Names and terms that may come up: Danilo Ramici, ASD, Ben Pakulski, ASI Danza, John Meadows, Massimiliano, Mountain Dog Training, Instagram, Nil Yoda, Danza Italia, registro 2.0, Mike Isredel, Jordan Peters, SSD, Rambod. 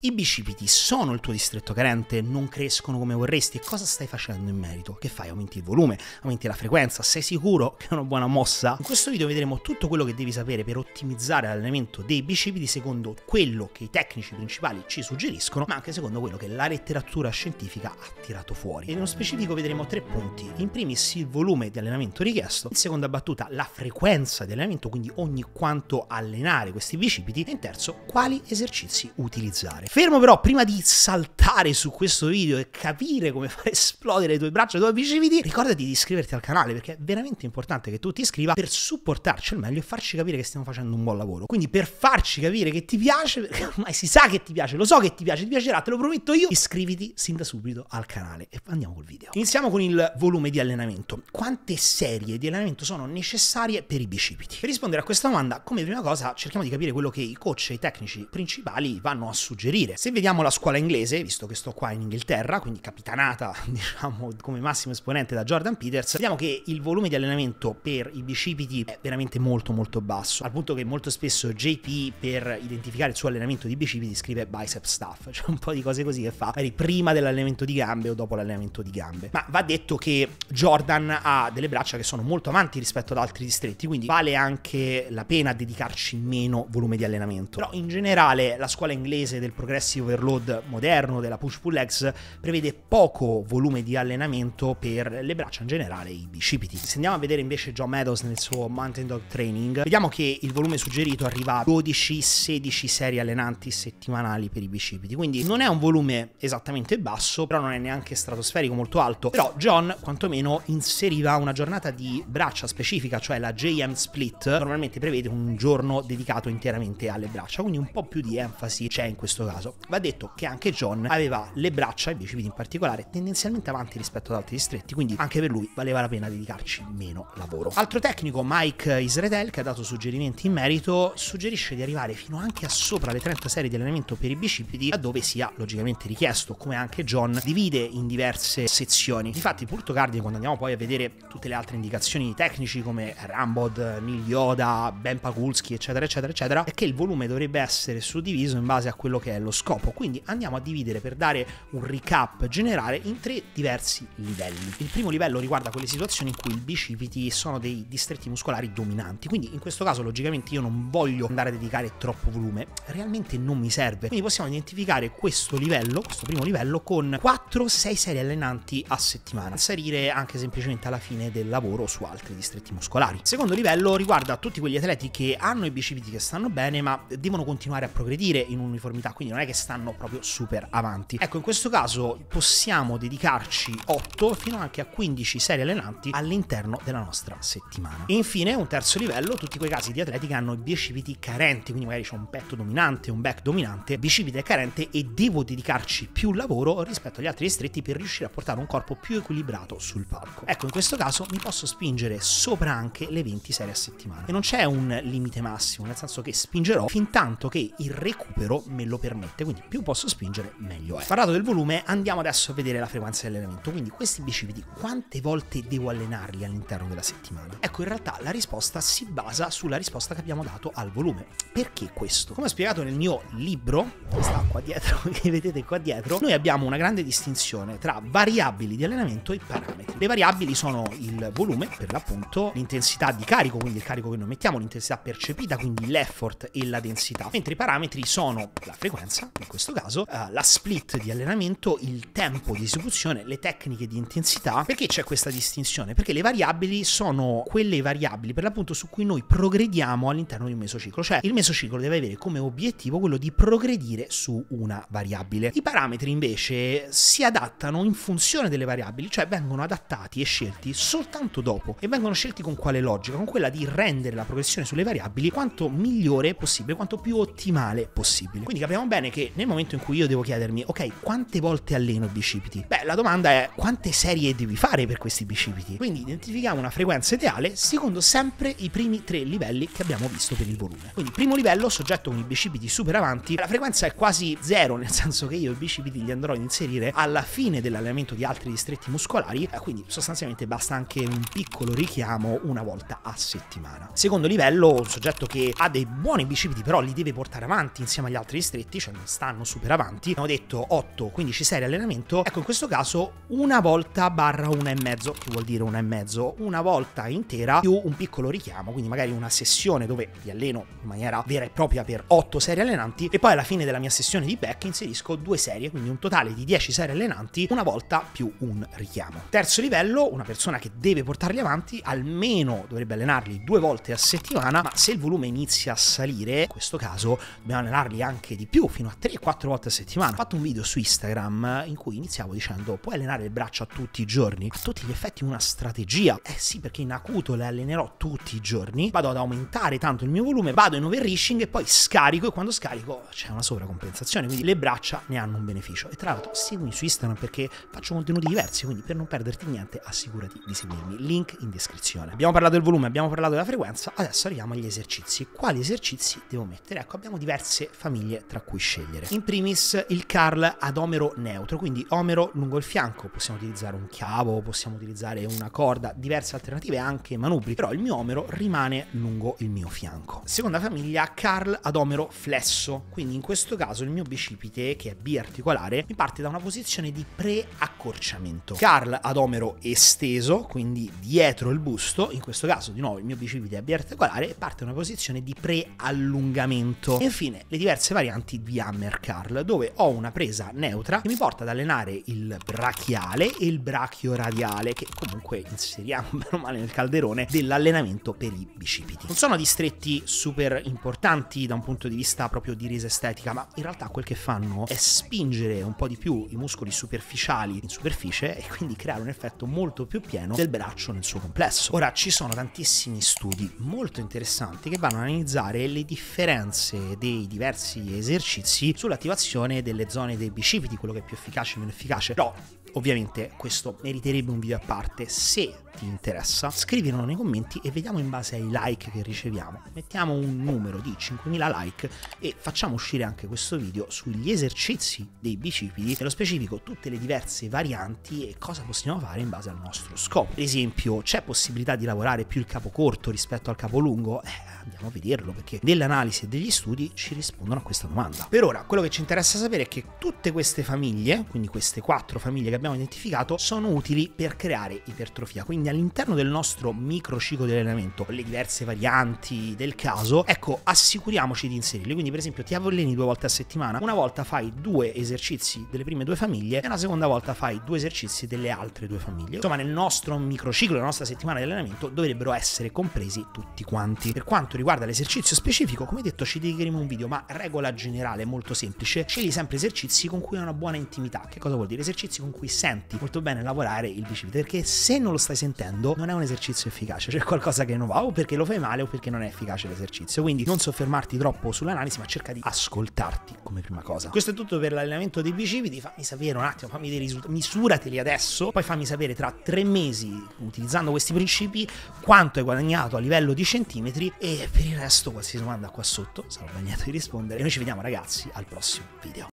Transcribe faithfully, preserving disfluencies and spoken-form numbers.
I bicipiti sono il tuo distretto carente, non crescono come vorresti, e cosa stai facendo in merito? Che fai? Aumenti il volume, aumenti la frequenza, sei sicuro che è una buona mossa? In questo video vedremo tutto quello che devi sapere per ottimizzare l'allenamento dei bicipiti secondo quello che i tecnici principali ci suggeriscono, ma anche secondo quello che la letteratura scientifica ha tirato fuori. E nello specifico vedremo tre punti: in primis il volume di allenamento richiesto, in seconda battuta la frequenza di allenamento, quindi ogni quanto allenare questi bicipiti, e in terzo quali esercizi utilizzare. Fermo però, prima di saltare su questo video e capire come far esplodere le tue braccia e i tuoi bicipiti, ricordati di iscriverti al canale, perché è veramente importante che tu ti iscriva per supportarci al meglio e farci capire che stiamo facendo un buon lavoro. Quindi per farci capire che ti piace, perché ormai si sa che ti piace, lo so che ti piace, ti piacerà, te lo prometto io, iscriviti sin da subito al canale e andiamo col video. Iniziamo con il volume di allenamento. Quante serie di allenamento sono necessarie per i bicipiti? Per rispondere a questa domanda, come prima cosa, cerchiamo di capire quello che i coach e i tecnici principali vanno a suggerire. Se vediamo la scuola inglese, visto che sto qua in Inghilterra, quindi capitanata, diciamo, come massimo esponente da Jordan Peters, vediamo che il volume di allenamento per i bicipiti è veramente molto molto basso, al punto che molto spesso J P, per identificare il suo allenamento di bicipiti, scrive bicep stuff, cioè un po' di cose così che fa magari prima dell'allenamento di gambe o dopo l'allenamento di gambe. Ma va detto che Jordan ha delle braccia che sono molto avanti rispetto ad altri distretti, quindi vale anche la pena dedicarci meno volume di allenamento. Però in generale la scuola inglese del programma progressive overload moderno, della push pull legs, prevede poco volume di allenamento per le braccia in generale e i bicipiti. Se andiamo a vedere invece John Meadows nel suo Mountain Dog Training, vediamo che il volume suggerito arriva a dodici sedici serie allenanti settimanali per i bicipiti, quindi non è un volume esattamente basso, però non è neanche stratosferico molto alto. Però John quantomeno inseriva una giornata di braccia specifica, cioè la J M split, normalmente prevede un giorno dedicato interamente alle braccia, quindi un po' più di enfasi c'è in questo caso. Va detto che anche John aveva le braccia, i bicipiti in particolare, tendenzialmente avanti rispetto ad altri distretti, quindi anche per lui valeva la pena dedicarci meno lavoro. Altro tecnico, Mike Isredel, che ha dato suggerimenti in merito, suggerisce di arrivare fino anche a sopra le trenta serie di allenamento per i bicipiti, laddove sia logicamente richiesto. Come anche John, divide in diverse sezioni. Difatti il punto cardine, quando andiamo poi a vedere tutte le altre indicazioni tecnici come Rambod, Nil Yoda, Ben Pakulski, eccetera eccetera eccetera, è che il volume dovrebbe essere suddiviso in base a quello che è lo scopo. Quindi andiamo a dividere, per dare un recap generale, in tre diversi livelli. Il primo livello riguarda quelle situazioni in cui i bicipiti sono dei distretti muscolari dominanti, quindi in questo caso logicamente io non voglio andare a dedicare troppo volume, realmente non mi serve, quindi possiamo identificare questo livello, questo primo livello, con quattro sei serie allenanti a settimana, salire anche semplicemente alla fine del lavoro su altri distretti muscolari. Il secondo livello riguarda tutti quegli atleti che hanno i bicipiti che stanno bene ma devono continuare a progredire in uniformità, quindi non non è che stanno proprio super avanti. Ecco, in questo caso possiamo dedicarci otto fino anche a quindici serie allenanti all'interno della nostra settimana. E infine un terzo livello, tutti quei casi di atleti che hanno i bicipiti carenti, quindi magari c'è un petto dominante, un back dominante, bicipite carente, e devo dedicarci più lavoro rispetto agli altri distretti per riuscire a portare un corpo più equilibrato sul palco. Ecco, in questo caso mi posso spingere sopra anche le venti serie a settimana e non c'è un limite massimo, nel senso che spingerò fin tanto che il recupero me lo permette. Quindi più posso spingere meglio è. Parlato del volume, andiamo adesso a vedere la frequenza di allenamento, quindi questi bicipiti quante volte devo allenarli all'interno della settimana. Ecco, in realtà la risposta si basa sulla risposta che abbiamo dato al volume. Perché questo? Come ho spiegato nel mio libro, che sta qua dietro, che vedete qua dietro, noi abbiamo una grande distinzione tra variabili di allenamento e parametri. Le variabili sono il volume, per l'appunto, l'intensità di carico, quindi il carico che noi mettiamo, l'intensità percepita, quindi l'effort e la densità, mentre i parametri sono la frequenza, in questo caso uh, la split di allenamento, il tempo di esecuzione, le tecniche di intensità. Perché c'è questa distinzione? Perché le variabili sono quelle variabili per l'appunto su cui noi progrediamo all'interno di un mesociclo, cioè il mesociclo deve avere come obiettivo quello di progredire su una variabile. I parametri invece si adattano in funzione delle variabili, cioè vengono adattati e scelti soltanto dopo, e vengono scelti con quale logica? Con quella di rendere la progressione sulle variabili quanto migliore possibile, quanto più ottimale possibile. Quindi capiamo bene che nel momento in cui io devo chiedermi ok, quante volte alleno i bicipiti, beh, la domanda è quante serie devi fare per questi bicipiti. Quindi identifichiamo una frequenza ideale secondo sempre i primi tre livelli che abbiamo visto per il volume. Quindi primo livello, soggetto con i bicipiti super avanti, la frequenza è quasi zero, nel senso che io i bicipiti li andrò ad inserire alla fine dell'allenamento di altri distretti muscolari, quindi sostanzialmente basta anche un piccolo richiamo una volta a settimana. Secondo livello, un soggetto che ha dei buoni bicipiti però li deve portare avanti insieme agli altri distretti, cioè stanno super avanti. Abbiamo detto otto quindici serie allenamento, ecco in questo caso una volta barra una e mezzo, che vuol dire una e mezzo, una volta intera più un piccolo richiamo, quindi magari una sessione dove li alleno in maniera vera e propria per otto serie allenanti e poi alla fine della mia sessione di back inserisco due serie, quindi un totale di dieci serie allenanti, una volta più un richiamo. Terzo livello, una persona che deve portarli avanti almeno dovrebbe allenarli due volte a settimana, ma se il volume inizia a salire, in questo caso dobbiamo allenarli anche di più, fino a tre quattro volte a settimana. Ho fatto un video su Instagram in cui iniziavo dicendo puoi allenare il braccio a tutti i giorni, a tutti gli effetti una strategia, eh sì, perché in acuto le allenerò tutti i giorni, vado ad aumentare tanto il mio volume, vado in overreaching e poi scarico, e quando scarico c'è una sovracompensazione, quindi le braccia ne hanno un beneficio. E tra l'altro seguimi su Instagram perché faccio contenuti diversi, quindi per non perderti niente assicurati di seguirmi, link in descrizione. Abbiamo parlato del volume, abbiamo parlato della frequenza, adesso arriviamo agli esercizi. Quali esercizi devo mettere? Ecco, abbiamo diverse famiglie tra cui scegliere. In primis il curl ad omero neutro, quindi omero lungo il fianco, possiamo utilizzare un chiavo, possiamo utilizzare una corda, diverse alternative, anche manubri, però il mio omero rimane lungo il mio fianco. Seconda famiglia, curl ad omero flesso, quindi in questo caso il mio bicipite, che è biarticolare, mi parte da una posizione di preaccorciamento. Curl ad omero esteso, quindi dietro il busto, in questo caso di nuovo il mio bicipite è biarticolare e parte da una posizione di preallungamento. E infine le diverse varianti di hammer curl, dove ho una presa neutra che mi porta ad allenare il brachiale e il brachioradiale, che comunque inseriamo meno male nel calderone dell'allenamento per i bicipiti. Non sono distretti super importanti da un punto di vista proprio di resa estetica, ma in realtà quel che fanno è spingere un po' di più i muscoli superficiali in superficie e quindi creare un effetto molto più pieno del braccio nel suo complesso. Ora ci sono tantissimi studi molto interessanti che vanno a analizzare le differenze dei diversi esercizi sull'attivazione delle zone dei bicipiti, quello che è più efficace e meno efficace, però ovviamente questo meriterebbe un video a parte. Se ti interessa scrivilo nei commenti e vediamo in base ai like che riceviamo, mettiamo un numero di cinquemila like e facciamo uscire anche questo video sugli esercizi dei bicipiti, nello specifico tutte le diverse varianti e cosa possiamo fare in base al nostro scopo. Per esempio c'è possibilità di lavorare più il capo corto rispetto al capo lungo? Eh, andiamo a vederlo, perché nell'analisi e degli studi ci rispondono a questa domanda. Per ora quello che ci interessa sapere è che tutte queste famiglie, quindi queste quattro famiglie che abbiamo identificato, sono utili per creare ipertrofia, quindi all'interno del nostro microciclo di allenamento, le diverse varianti del caso, ecco assicuriamoci di inserirli. Quindi per esempio ti alleni due volte a settimana, una volta fai due esercizi delle prime due famiglie e una seconda volta fai due esercizi delle altre due famiglie. Insomma nel nostro microciclo, nella nostra settimana di allenamento dovrebbero essere compresi tutti quanti. Per quanto riguarda l'esercizio specifico, come detto ci dedicheremo un video, ma regola generale molto semplice: scegli sempre esercizi con cui hai una buona intimità. Che cosa vuol dire? Esercizi con cui senti molto bene lavorare il bicipite, perché se non lo stai sentendo non è un esercizio efficace, c'è qualcosa che non va, o perché lo fai male o perché non è efficace l'esercizio. Quindi non soffermarti troppo sull'analisi, ma cerca di ascoltarti come prima cosa. Questo è tutto per l'allenamento dei bicipiti. Fammi sapere un attimo, fammi dei risultati, misurateli adesso, poi fammi sapere tra tre mesi utilizzando questi principi quanto hai guadagnato a livello di centimetri, e per il resto qualsiasi domanda qua sotto sarò bagnato di rispondere. E noi ci vediamo ragazzi al prossimo video.